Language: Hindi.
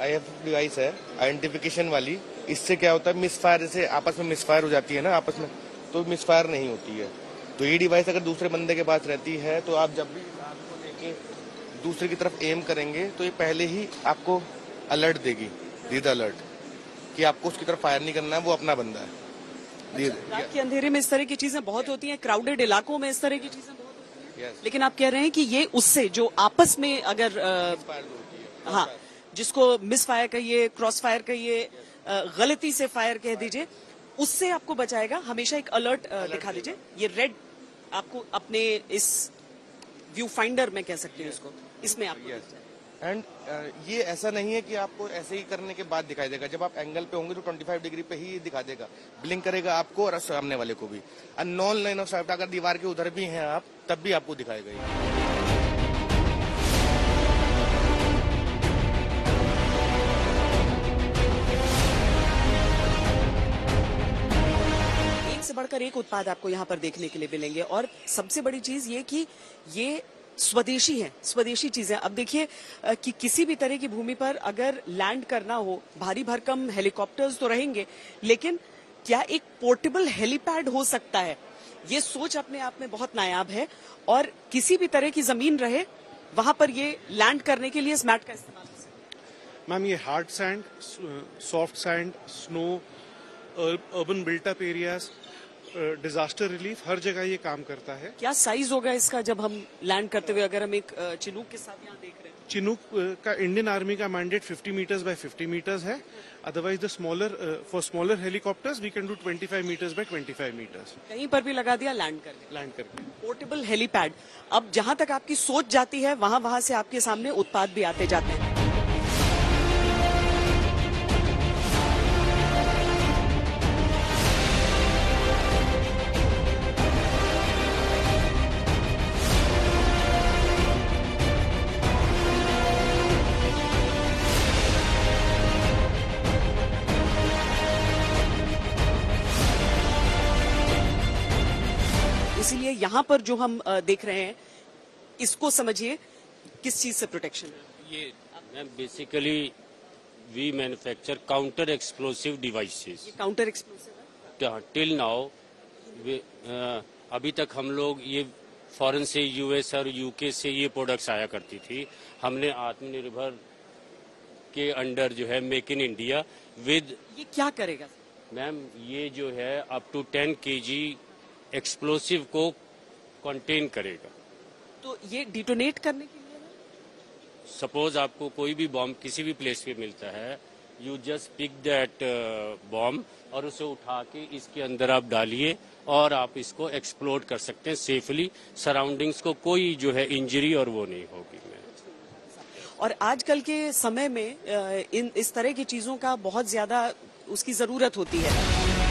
आईएफ डिवाइस है आइडेंटिफिकेशन वाली, इससे क्या होता है मिसफायर, जैसे आपस में मिसफायर हो जाती है ना आपस में, तो मिसफायर नहीं होती है। तो ये डिवाइस अगर दूसरे बंदे के पास रहती है तो आप जब भी आपको लेके दूसरे की तरफ एम करेंगे तो ये पहले ही आपको अलर्ट देगी, रीड अलर्ट, कि आपको उसकी तरफ फायर नहीं करना है, वो अपना बंदा है। अच्छा, रात के अंधेरे में इस तरह की चीजें बहुत होती हैं, क्राउडेड इलाकों में इस तरह की चीजें बहुत होती हैं। लेकिन आप कह रहे हैं कि ये उससे जो आपस में अगर हाँ जिसको मिस फायर कहिए, क्रॉस फायर कहिए, गलती से फायर कह दीजिए, उससे आपको बचाएगा। हमेशा एक अलर्ट दिखा दीजिए, ये रेड आपको अपने इस व्यू फाइंडर में कह सकते हैं इसको, इसमें आपको। एंड ये ऐसा नहीं है कि आपको ऐसे ही करने के बाद दिखाई देगा, जब आप एंगल पे होंगे तो 25 डिग्री पे ही दिखा देगा, ब्लिंक करेगा आपको और सामने वाले को भी। और नॉन लाइन ऑफ साइट अगर दीवार के उधर भी हैं आप तब भी आपको दिखाएगा। एक से बढ़कर एक उत्पाद आपको यहाँ पर देखने के लिए मिलेंगे और सबसे बड़ी चीज ये कि ये स्वदेशी है, स्वदेशी चीजें। अब देखिए कि किसी भी तरह की भूमि पर अगर लैंड करना हो, भारी भरकम हेलीकॉप्टर्स तो रहेंगे, लेकिन क्या एक पोर्टेबल हेलीपैड हो सकता है? ये सोच अपने आप में बहुत नायाब है। और किसी भी तरह की जमीन रहे वहां पर ये लैंड करने के लिए इस मैट का इस्तेमाल हो सकता है। मैम, ये hard sand, soft sand, snow, urban built up areas, disaster relief, हर जगह ये काम करता है। क्या साइज होगा इसका जब हम लैंड करते हुए, अगर हम एक चिनूक के साथ यहाँ देख रहे हैं? चिनूक का इंडियन आर्मी का मैंडेट 50 मीटर्स बाय 50 मीटर्स है। Otherwise the smaller, for smaller helicopters we can do 25 metres by 25 metres. कहीं पर भी लगा दिया, लैंड करके पोर्टेबल हेलीपैड। अब जहाँ तक आपकी सोच जाती है वहाँ से आपके सामने उत्पाद भी आते जाते हैं। इसलिए यहाँ पर जो हम देख रहे हैं इसको समझिए किस चीज से प्रोटेक्शन है। ये basically we manufacture counter explosive devices. ये काउंटर एक्सप्लोसिव है टिल नाउ। अभी तक हम लोग ये फॉरेन से, यूएस और यूके से ये प्रोडक्ट्स आया करती थी। हमने आत्मनिर्भर के अंडर जो है मेक इन इंडिया विद, ये क्या करेगा मैम? ये जो है अप टू 10 kg एक्सप्लोसिव को कंटेन करेगा। तो ये डिटोनेट करने के लिए है? सपोज आपको कोई भी बॉम्ब किसी भी प्लेस पे मिलता है, you just pick that bomb और उसे उठा के इसके अंदर आप डालिए और आप इसको एक्सप्लोड कर सकते हैं सेफली। सराउंडिंग्स को कोई जो है इंजरी और वो नहीं होगी। और आजकल के समय में इस तरह की चीजों का बहुत ज्यादा उसकी जरूरत होती है।